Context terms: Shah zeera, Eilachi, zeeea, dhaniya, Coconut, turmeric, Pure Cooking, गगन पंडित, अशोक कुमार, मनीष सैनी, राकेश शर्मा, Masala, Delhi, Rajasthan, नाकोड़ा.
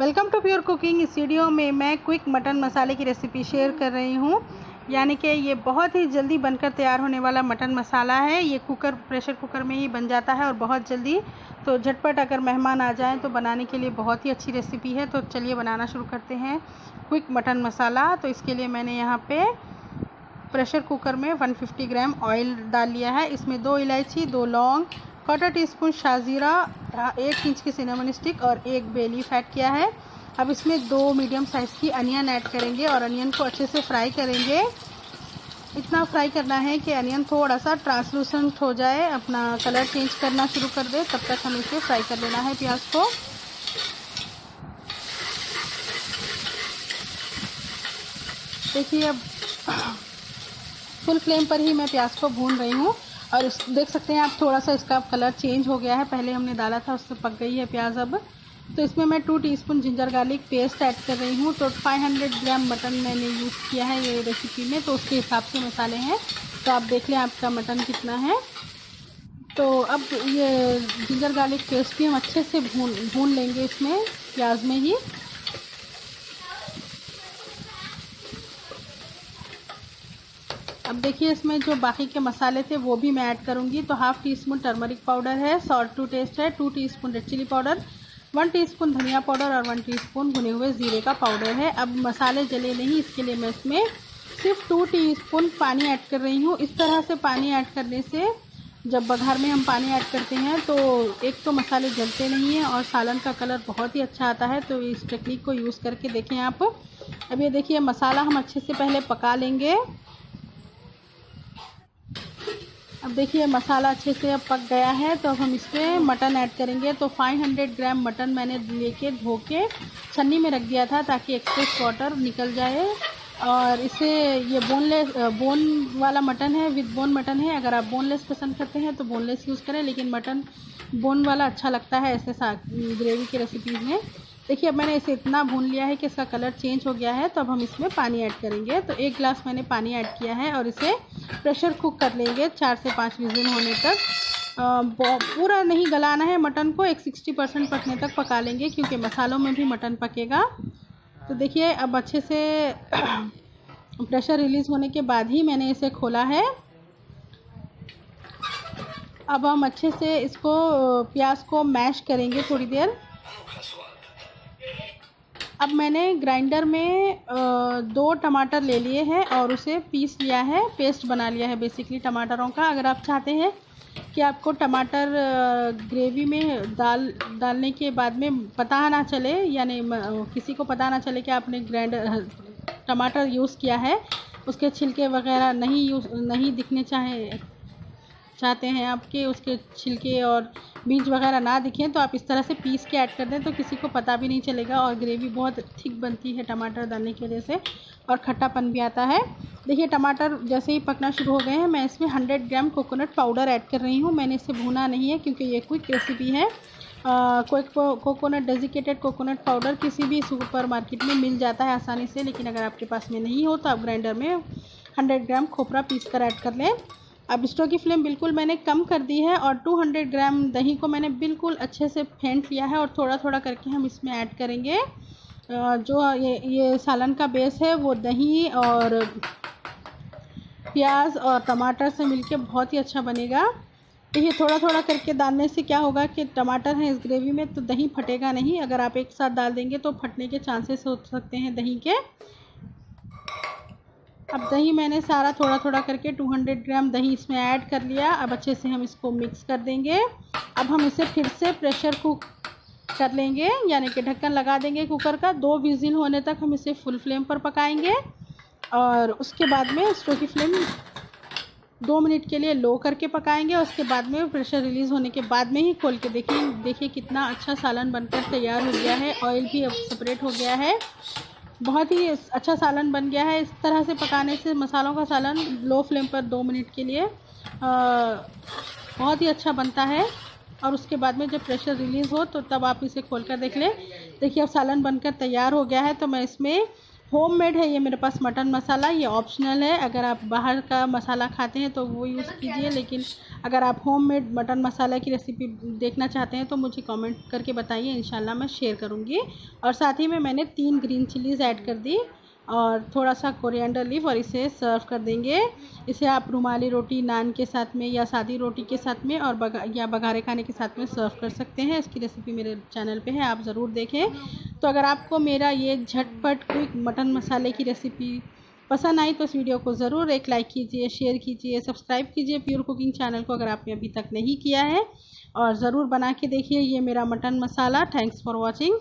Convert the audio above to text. Welcome to pure cooking. इस video में मैं क्विक मटन मसाले की रेसिपी शेयर कर रही हूँ, यानी कि ये बहुत ही जल्दी बनकर तैयार होने वाला मटन मसाला है। ये प्रेशर कुकर में ही बन जाता है और बहुत जल्दी, तो झटपट अगर मेहमान आ जाएं तो बनाने के लिए बहुत ही अच्छी रेसिपी है। तो चलिए बनाना शुरू करते हैं क्विक मटन मसाला। तो इसके लिए मैंने यहाँ पर प्रेशर कुकर में 150 ग्राम ऑयल डाल लिया है। इसमें 2 इलायची, 2 लौंग, 1/4 टीस्पून शाजीरा, 1 इंच की सिनेमन स्टिक और 1 बेलीफ ऐड किया है। अब इसमें 2 मीडियम साइज़ की अनियन ऐड करेंगे और अनियन को अच्छे से फ्राई करेंगे। इतना फ्राई करना है कि अनियन थोड़ा सा ट्रांसलूसेंट हो जाए, अपना कलर चेंज करना शुरू कर दे। तब तक हमें इसे फ्राई कर लेना है प्याज को। देखिए अब फुल फ्लेम पर ही मैं प्याज को भून रही हूँ और देख सकते हैं आप, थोड़ा सा इसका कलर चेंज हो गया है। पहले हमने डाला था, उससे पक गई है प्याज। अब तो इसमें मैं 2 teaspoon ginger garlic paste add कर रही हूँ। तो 500 ग्राम मटन मैंने यूज़ किया है ये रेसिपी में, तो उसके हिसाब से मसाले हैं। तो आप देख लें आपका मटन कितना है। तो अब ये जिंजर गार्लिक पेस्ट भी हम अच्छे से भून लेंगे इसमें, प्याज में ही। अब देखिए इसमें जो बाकी के मसाले थे वो भी मैं ऐड करूंगी। तो 1/2 टीस्पून टर्मरिक पाउडर है, सॉल्ट टू टेस्ट है, 2 teaspoon red chilli powder, 1 teaspoon धनिया पाउडर और 1 टीस्पून भुने हुए जीरे का पाउडर है। अब मसाले जले नहीं, इसके लिए मैं इसमें सिर्फ 2 टीस्पून पानी ऐड कर रही हूँ। इस तरह से पानी ऐड करने से, जब बघार में हम पानी ऐड करते हैं तो एक तो मसाले जलते नहीं हैं और सालन का कलर बहुत ही अच्छा आता है। तो इस टेक्निक को यूज़ करके देखें आप। अब ये देखिए मसाला हम अच्छे से पहले पका लेंगे। अब देखिए मसाला अच्छे से अब पक गया है। तो अब हम इसमें मटन ऐड करेंगे। तो 500 ग्राम मटन मैंने लेके धो के छन्नी में रख दिया था ताकि एक्सेस वाटर निकल जाए। और इसे ये बोन वाला मटन है, विद बोन मटन है। अगर आप बोनलेस पसंद करते हैं तो बोनलेस यूज़ करें, लेकिन मटन बोन वाला अच्छा लगता है ऐसे ग्रेवी की रेसिपीज़ में। देखिए अब मैंने इसे इतना भून लिया है कि इसका कलर चेंज हो गया है। तो अब हम इसमें पानी ऐड करेंगे। तो 1 ग्लास मैंने पानी ऐड किया है और इसे प्रेशर कुक कर लेंगे 4 से 5 विजिल होने तक। पूरा नहीं गलाना है मटन को, एक 60% पकने तक पका लेंगे, क्योंकि मसालों में भी मटन पकेगा। तो देखिए अब अच्छे से प्रेशर रिलीज़ होने के बाद ही मैंने इसे खोला है। अब हम अच्छे से इसको प्याज को मैश करेंगे थोड़ी देर। अब मैंने ग्राइंडर में 2 टमाटर ले लिए हैं और उसे पीस लिया है, पेस्ट बना लिया है बेसिकली टमाटरों का। अगर आप चाहते हैं कि आपको टमाटर ग्रेवी में डालने के बाद में पता ना चले, यानी किसी को पता ना चले कि आपने ग्राइंडर टमाटर यूज़ किया है, उसके छिलके वगैरह नहीं दिखने चाहते हैं आपके, उसके छिलके और बीज वगैरह ना दिखें, तो आप इस तरह से पीस के ऐड कर दें। तो किसी को पता भी नहीं चलेगा और ग्रेवी बहुत थिक बनती है टमाटर डालने की वजह से, और खट्टापन भी आता है। देखिए टमाटर जैसे ही पकना शुरू हो गए हैं, मैं इसमें 100 ग्राम कोकोनट पाउडर ऐड कर रही हूँ। मैंने इसे भूना नहीं है क्योंकि ये क्विक रेसिपी है। कोकोनट, डेजिकेटेड कोकोनट पाउडर किसी भी सुपर मार्केट में मिल जाता है आसानी से, लेकिन अगर आपके पास में नहीं हो तो आप ग्राइंडर में 100 ग्राम खोपरा पीस कर ऐड कर लें। अब स्टोव की फ्लेम बिल्कुल मैंने कम कर दी है और 200 ग्राम दही को मैंने बिल्कुल अच्छे से फेंट लिया है और थोड़ा थोड़ा करके हम इसमें ऐड करेंगे। जो ये सालन का बेस है वो दही और प्याज और टमाटर से मिलके बहुत ही अच्छा बनेगा। देखिए थोड़ा थोड़ा करके डालने से क्या होगा कि टमाटर हैं इस ग्रेवी में तो दही फटेगा नहीं। अगर आप एक साथ डाल देंगे तो फटने के चांसेस हो सकते हैं दही के। अब दही मैंने सारा थोड़ा थोड़ा करके 200 ग्राम दही इसमें ऐड कर लिया। अब अच्छे से हम इसको मिक्स कर देंगे। अब हम इसे फिर से प्रेशर कुक कर लेंगे, यानी कि ढक्कन लगा देंगे कुकर का। 2 विजिल होने तक हम इसे फुल फ्लेम पर पकाएंगे और उसके बाद में स्टोव की फ्लेम 2 मिनट के लिए लो करके पकाएंगे। और उसके बाद में प्रेशर रिलीज़ होने के बाद में ही खोल के देखिए कितना अच्छा सालन बनकर तैयार हो गया है। ऑयल भी अब सेपरेट हो गया है, बहुत ही अच्छा सालन बन गया है। इस तरह से पकाने से मसालों का सालन लो फ्लेम पर 2 मिनट के लिए बहुत ही अच्छा बनता है। और उसके बाद में जब प्रेशर रिलीज़ हो तो तब आप इसे खोलकर देख लें। देखिए अब सालन बनकर तैयार हो गया है। तो मैं इसमें होममेड है ये मेरे पास मटन मसाला, ये ऑप्शनल है। अगर आप बाहर का मसाला खाते हैं तो वो यूज़ कीजिए, लेकिन अगर आप होममेड मटन मसाला की रेसिपी देखना चाहते हैं तो मुझे कमेंट करके बताइए, इंशाल्लाह मैं शेयर करूँगी। और साथ ही में मैंने 3 ग्रीन चिलीज़ ऐड कर दी और थोड़ा सा कोरिएंडर लीफ, और इसे सर्व कर देंगे। इसे आप रुमाली रोटी, नान के साथ में या सादी रोटी के साथ में और बघारे खाने के साथ में सर्व कर सकते हैं। इसकी रेसिपी मेरे चैनल पे है, आप ज़रूर देखें। तो अगर आपको मेरा ये झटपट क्विक मटन मसाले की रेसिपी पसंद आई तो इस वीडियो को ज़रूर एक लाइक कीजिए, शेयर कीजिए, सब्सक्राइब कीजिए प्योर कुकिंग चैनल को अगर आपने अभी तक नहीं किया है, और ज़रूर बना के देखिए ये मेरा mutton masala. Thanks for watching.